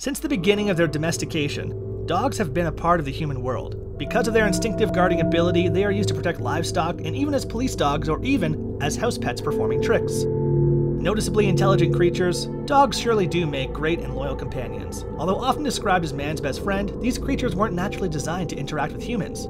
Since the beginning of their domestication, dogs have been a part of the human world. Because of their instinctive guarding ability, they are used to protect livestock and even as police dogs or even as house pets performing tricks. Noticeably intelligent creatures, dogs surely do make great and loyal companions. Although often described as man's best friend, these creatures weren't naturally designed to interact with humans.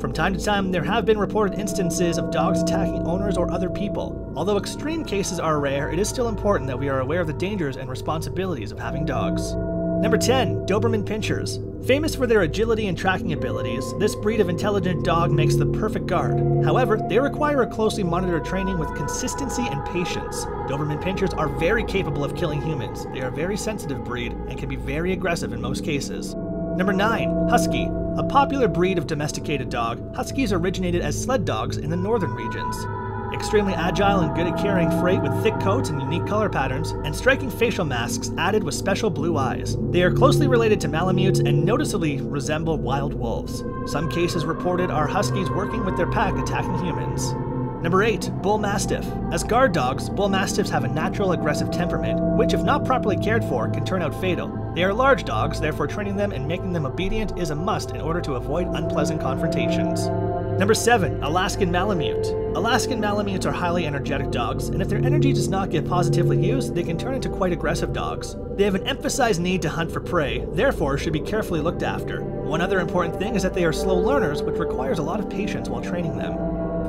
From time to time, there have been reported instances of dogs attacking owners or other people. Although extreme cases are rare, it is still important that we are aware of the dangers and responsibilities of having dogs. Number 10. Doberman Pinschers. Famous for their agility and tracking abilities, this breed of intelligent dog makes the perfect guard. However, they require a closely monitored training with consistency and patience. Doberman Pinschers are very capable of killing humans. They are a very sensitive breed and can be very aggressive in most cases. Number 9. Husky. A popular breed of domesticated dog, Huskies originated as sled dogs in the northern regions. Extremely agile and good at carrying freight with thick coats and unique color patterns, and striking facial masks added with special blue eyes. They are closely related to Malamutes and noticeably resemble wild wolves. Some cases reported are Huskies working with their pack attacking humans. Number 8. Bull Mastiff. As guard dogs, Bull Mastiffs have a natural aggressive temperament, which if not properly cared for can turn out fatal. They are large dogs, therefore training them and making them obedient is a must in order to avoid unpleasant confrontations. Number 7. Alaskan Malamute. Alaskan Malamutes are highly energetic dogs, and if their energy does not get positively used, they can turn into quite aggressive dogs. They have an emphasized need to hunt for prey, therefore should be carefully looked after. One other important thing is that they are slow learners, which requires a lot of patience while training them.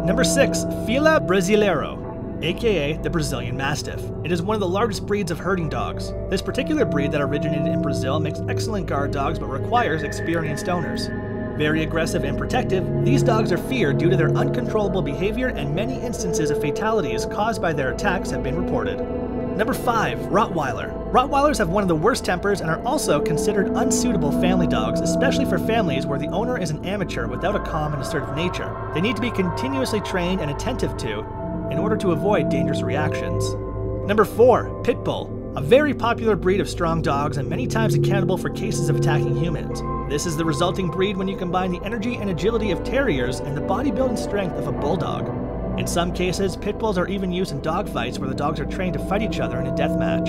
Number 6. Fila Brasileiro, aka the Brazilian Mastiff. It is one of the largest breeds of herding dogs. This particular breed that originated in Brazil makes excellent guard dogs but requires experienced owners. Very aggressive and protective, these dogs are feared due to their uncontrollable behavior and many instances of fatalities caused by their attacks have been reported. Number 5. Rottweiler. Rottweilers have one of the worst tempers and are also considered unsuitable family dogs, especially for families where the owner is an amateur without a calm and assertive nature. They need to be continuously trained and attentive to in order to avoid dangerous reactions. Number 4. Pitbull. A very popular breed of strong dogs and many times accountable for cases of attacking humans. This is the resulting breed when you combine the energy and agility of terriers and the bodybuilding strength of a bulldog. In some cases, Pitbulls are even used in dogfights where the dogs are trained to fight each other in a death match.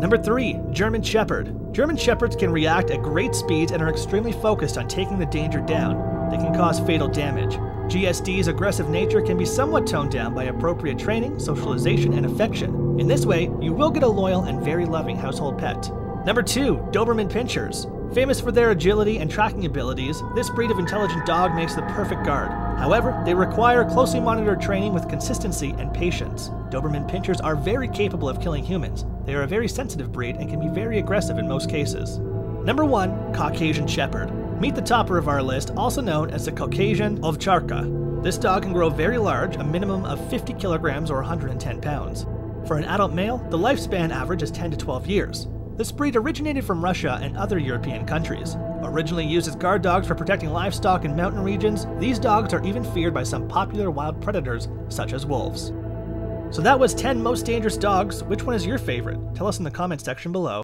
Number 3. German Shepherd. German Shepherds can react at great speeds and are extremely focused on taking the danger down. They can cause fatal damage. GSD's aggressive nature can be somewhat toned down by appropriate training, socialization, and affection. In this way, you will get a loyal and very loving household pet. Number 2. Doberman Pinschers. Famous for their agility and tracking abilities, this breed of intelligent dog makes the perfect guard. However, they require closely monitored training with consistency and patience. Doberman Pinschers are very capable of killing humans. They are a very sensitive breed and can be very aggressive in most cases. Number 1. Caucasian Shepherd. Meet the topper of our list, also known as the Caucasian Ovcharka. This dog can grow very large, a minimum of 50 kilograms or 110 pounds. For an adult male, the lifespan average is 10 to 12 years. This breed originated from Russia and other European countries. Originally used as guard dogs for protecting livestock in mountain regions, these dogs are even feared by some popular wild predators, such as wolves. So that was 10 most dangerous dogs. Which one is your favorite? Tell us in the comments section below.